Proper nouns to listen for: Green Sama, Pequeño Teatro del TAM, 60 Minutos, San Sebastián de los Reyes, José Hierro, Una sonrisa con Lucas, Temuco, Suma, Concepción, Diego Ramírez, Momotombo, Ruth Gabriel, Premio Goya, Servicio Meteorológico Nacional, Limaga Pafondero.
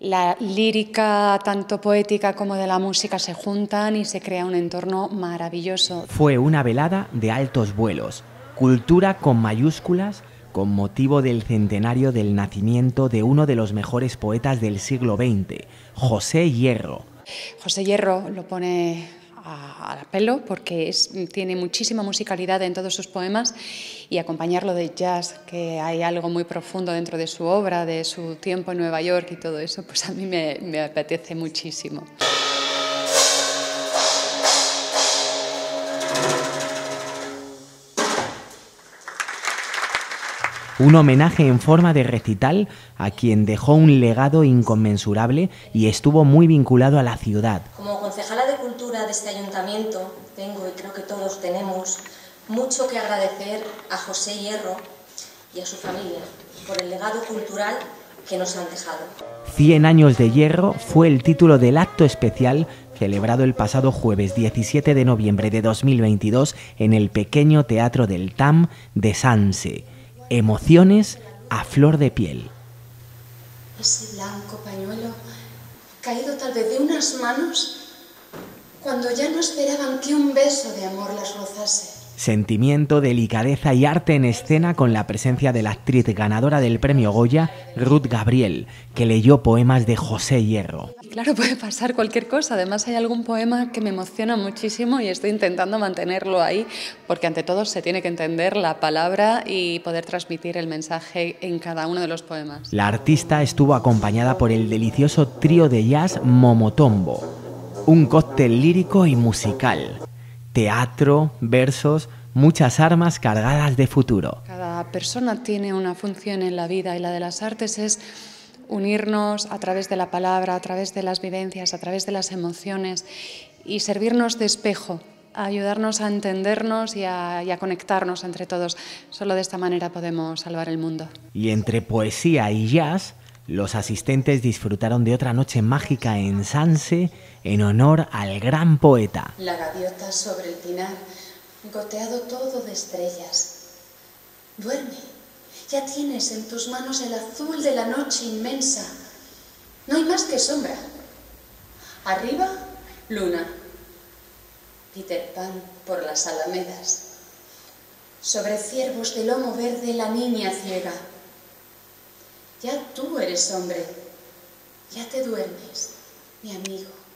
La lírica, tanto poética como de la música, se juntan y se crea un entorno maravilloso. Fue una velada de altos vuelos, cultura con mayúsculas, con motivo del centenario del nacimiento de uno de los mejores poetas del siglo XX, José Hierro. José Hierro lo pone a pelo porque tiene muchísima musicalidad en todos sus poemas, y acompañarlo de jazz, que hay algo muy profundo dentro de su obra, de su tiempo en Nueva York y todo eso, pues a mí me apetece muchísimo. Un homenaje en forma de recital a quien dejó un legado inconmensurable y estuvo muy vinculado a la ciudad. Como concejala de Cultura de este ayuntamiento, tengo, y creo que todos tenemos, mucho que agradecer a José Hierro y a su familia por el legado cultural que nos han dejado. 100 años de Hierro fue el título del acto especial celebrado el pasado jueves 17 de noviembre de 2022 en el Pequeño Teatro del TAM de Sanse. Emociones a flor de piel. Ese blanco pañuelo, caído tal vez de unas manos, cuando ya no esperaban que un beso de amor las rozase. Sentimiento, delicadeza y arte en escena, con la presencia de la actriz ganadora del premio Goya, Ruth Gabriel, que leyó poemas de José Hierro. Claro, puede pasar cualquier cosa. Además, hay algún poema que me emociona muchísimo y estoy intentando mantenerlo ahí, porque ante todo se tiene que entender la palabra y poder transmitir el mensaje en cada uno de los poemas. La artista estuvo acompañada por el delicioso trío de jazz Momotombo, un cóctel lírico y musical. Teatro, versos, muchas armas cargadas de futuro. Cada persona tiene una función en la vida, y la de las artes es unirnos a través de la palabra, a través de las vivencias, a través de las emociones, y servirnos de espejo, a ayudarnos a entendernos y a conectarnos entre todos. Solo de esta manera podemos salvar el mundo. Y entre poesía y jazz, los asistentes disfrutaron de otra noche mágica en Sanse en honor al gran poeta. La gaviota sobre el pinar, goteado todo de estrellas. Duerme, ya tienes en tus manos el azul de la noche inmensa. No hay más que sombra. Arriba, luna. Peter Pan por las alamedas. Sobre ciervos de lomo verde, la niña ciega. Ya tú eres hombre, ya te duermes, mi amigo.